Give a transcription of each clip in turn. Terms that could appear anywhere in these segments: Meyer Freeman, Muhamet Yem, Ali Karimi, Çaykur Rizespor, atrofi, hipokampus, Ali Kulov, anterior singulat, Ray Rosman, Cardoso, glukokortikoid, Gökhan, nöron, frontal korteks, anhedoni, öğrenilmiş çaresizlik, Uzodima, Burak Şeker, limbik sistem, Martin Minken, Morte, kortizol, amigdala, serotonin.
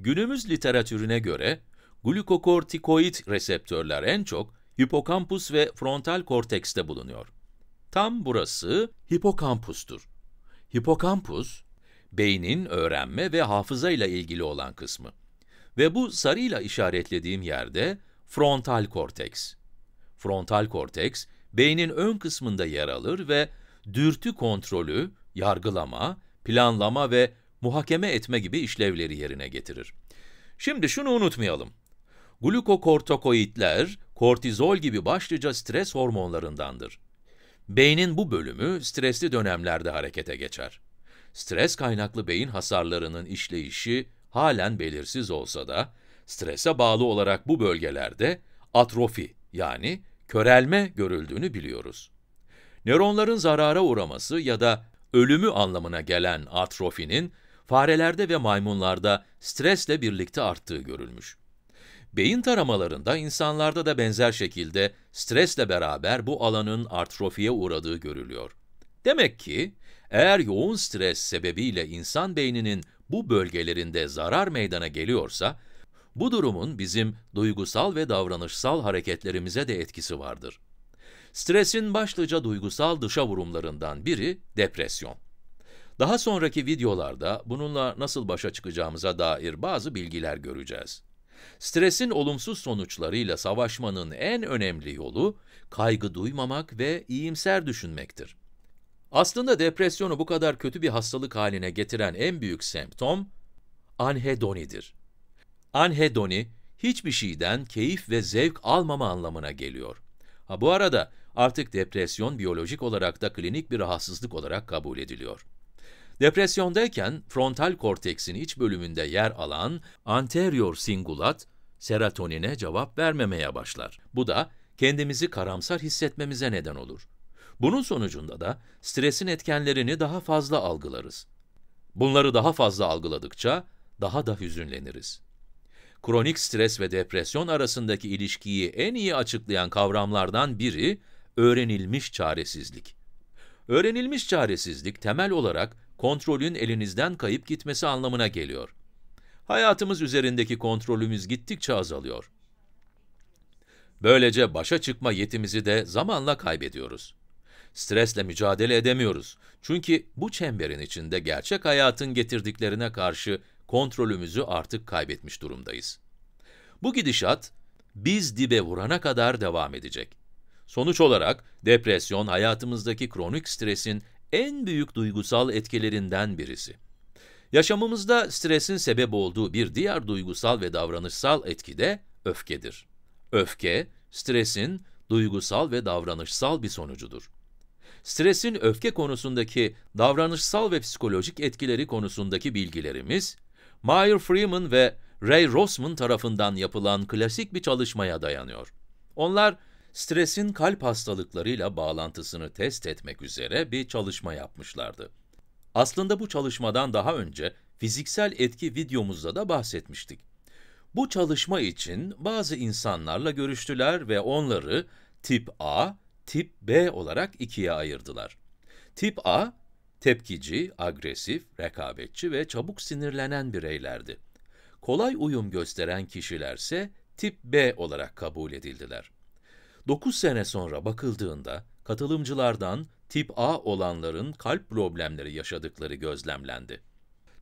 Günümüz literatürüne göre, glukokortikoid reseptörler en çok hipokampus ve frontal kortekste bulunuyor. Tam burası hipokampustur. Hipokampus, beynin öğrenme ve hafızayla ilgili olan kısmı. Ve bu sarıyla işaretlediğim yerde frontal korteks. Frontal korteks, beynin ön kısmında yer alır ve dürtü kontrolü, yargılama, planlama ve muhakeme etme gibi işlevleri yerine getirir. Şimdi şunu unutmayalım. Glukokortikoidler, kortizol gibi başlıca stres hormonlarındandır. Beynin bu bölümü stresli dönemlerde harekete geçer. Stres kaynaklı beyin hasarlarının işleyişi halen belirsiz olsa da, strese bağlı olarak bu bölgelerde atrofi yani körelme görüldüğünü biliyoruz. Nöronların zarara uğraması ya da ölümü anlamına gelen atrofinin, farelerde ve maymunlarda stresle birlikte arttığı görülmüş. Beyin taramalarında insanlarda da benzer şekilde stresle beraber bu alanın atrofiye uğradığı görülüyor. Demek ki, eğer yoğun stres sebebiyle insan beyninin bu bölgelerinde zarar meydana geliyorsa, bu durumun bizim duygusal ve davranışsal hareketlerimize de etkisi vardır. Stresin başlıca duygusal dışa vurumlarından biri depresyon. Daha sonraki videolarda bununla nasıl başa çıkacağımıza dair bazı bilgiler göreceğiz. Stresin olumsuz sonuçlarıyla savaşmanın en önemli yolu, kaygı duymamak ve iyimser düşünmektir. Aslında depresyonu bu kadar kötü bir hastalık haline getiren en büyük semptom, anhedonidir. Anhedoni, hiçbir şeyden keyif ve zevk almama anlamına geliyor. Bu arada artık depresyon biyolojik olarak da klinik bir rahatsızlık olarak kabul ediliyor. Depresyondayken frontal korteksin iç bölümünde yer alan anterior singulat, serotonine cevap vermemeye başlar. Bu da kendimizi karamsar hissetmemize neden olur. Bunun sonucunda da stresin etkenlerini daha fazla algılarız. Bunları daha fazla algıladıkça daha da hüzünleniriz. Kronik stres ve depresyon arasındaki ilişkiyi en iyi açıklayan kavramlardan biri, öğrenilmiş çaresizlik. Öğrenilmiş çaresizlik temel olarak kontrolün elinizden kayıp gitmesi anlamına geliyor. Hayatımız üzerindeki kontrolümüz gittikçe azalıyor. Böylece başa çıkma yetimizi de zamanla kaybediyoruz. Stresle mücadele edemiyoruz. Çünkü bu çemberin içinde gerçek hayatın getirdiklerine karşı kontrolümüzü artık kaybetmiş durumdayız. Bu gidişat, biz dibe vurana kadar devam edecek. Sonuç olarak, depresyon hayatımızdaki kronik stresin en büyük duygusal etkilerinden birisi. Yaşamımızda stresin sebep olduğu bir diğer duygusal ve davranışsal etki de öfkedir. Öfke, stresin duygusal ve davranışsal bir sonucudur. Stresin öfke konusundaki davranışsal ve psikolojik etkileri konusundaki bilgilerimiz, Meyer Freeman ve Ray Rosman tarafından yapılan klasik bir çalışmaya dayanıyor. Onlar, stresin kalp hastalıklarıyla bağlantısını test etmek üzere bir çalışma yapmışlardı. Aslında bu çalışmadan daha önce fiziksel etki videomuzda da bahsetmiştik. Bu çalışma için bazı insanlarla görüştüler ve onları tip A, tip B olarak ikiye ayırdılar. Tip A, tepkici, agresif, rekabetçi ve çabuk sinirlenen bireylerdi. Kolay uyum gösteren kişilerse tip B olarak kabul edildiler. 9 sene sonra bakıldığında, katılımcılardan tip A olanların kalp problemleri yaşadıkları gözlemlendi.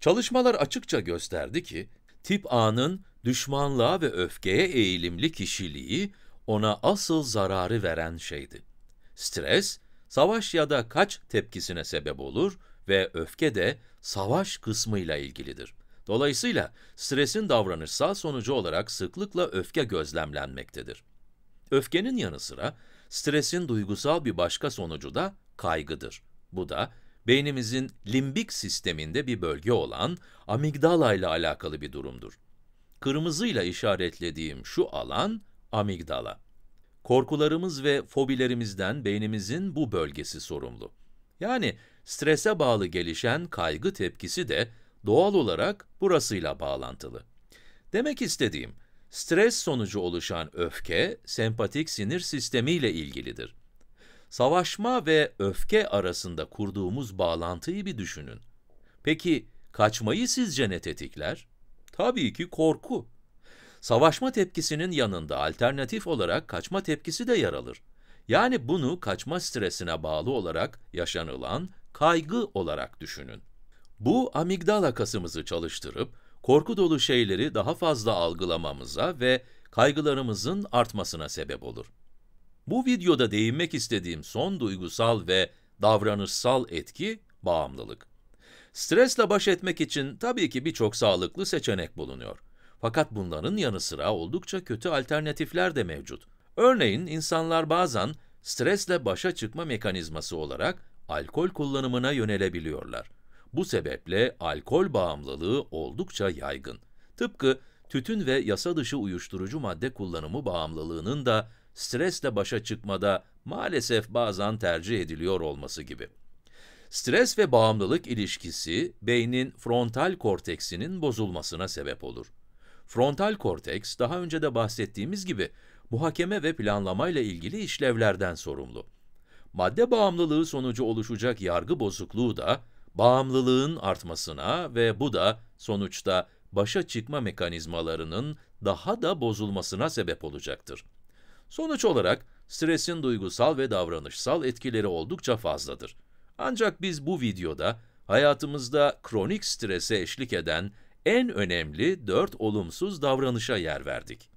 Çalışmalar açıkça gösterdi ki, tip A'nın düşmanlığa ve öfkeye eğilimli kişiliği ona asıl zararı veren şeydi. Stres, savaş ya da kaç tepkisine sebep olur ve öfke de savaş kısmıyla ilgilidir. Dolayısıyla stresin davranışsal sonucu olarak sıklıkla öfke gözlemlenmektedir. Öfkenin yanı sıra, stresin duygusal bir başka sonucu da kaygıdır. Bu da, beynimizin limbik sisteminde bir bölge olan amigdala ile alakalı bir durumdur. Kırmızıyla işaretlediğim şu alan, amigdala. Korkularımız ve fobilerimizden beynimizin bu bölgesi sorumlu. Yani, strese bağlı gelişen kaygı tepkisi de doğal olarak burasıyla bağlantılı. Demek istediğim, stres sonucu oluşan öfke, sempatik sinir sistemi ile ilgilidir. Savaşma ve öfke arasında kurduğumuz bağlantıyı bir düşünün. Peki, kaçmayı sizce ne tetikler? Tabii ki korku. Savaşma tepkisinin yanında alternatif olarak kaçma tepkisi de yer alır. Yani bunu kaçma stresine bağlı olarak yaşanılan kaygı olarak düşünün. Bu amigdala kasımızı çalıştırıp korku dolu şeyleri daha fazla algılamamıza ve kaygılarımızın artmasına sebep olur. Bu videoda değinmek istediğim son duygusal ve davranışsal etki bağımlılık. Stresle baş etmek için tabii ki birçok sağlıklı seçenek bulunuyor. Fakat bunların yanı sıra oldukça kötü alternatifler de mevcut. Örneğin insanlar bazen stresle başa çıkma mekanizması olarak alkol kullanımına yönelebiliyorlar. Bu sebeple alkol bağımlılığı oldukça yaygın. Tıpkı tütün ve yasa dışı uyuşturucu madde kullanımı bağımlılığının da stresle başa çıkmada maalesef bazen tercih ediliyor olması gibi. Stres ve bağımlılık ilişkisi beynin frontal korteksinin bozulmasına sebep olur. Frontal korteks daha önce de bahsettiğimiz gibi muhakeme ve planlamayla ilgili işlevlerden sorumlu. Madde bağımlılığı sonucu oluşacak yargı bozukluğu da bağımlılığın artmasına ve bu da sonuçta başa çıkma mekanizmalarının daha da bozulmasına sebep olacaktır. Sonuç olarak stresin duygusal ve davranışsal etkileri oldukça fazladır. Ancak biz bu videoda hayatımızda kronik strese eşlik eden en önemli 4 olumsuz davranışa yer verdik.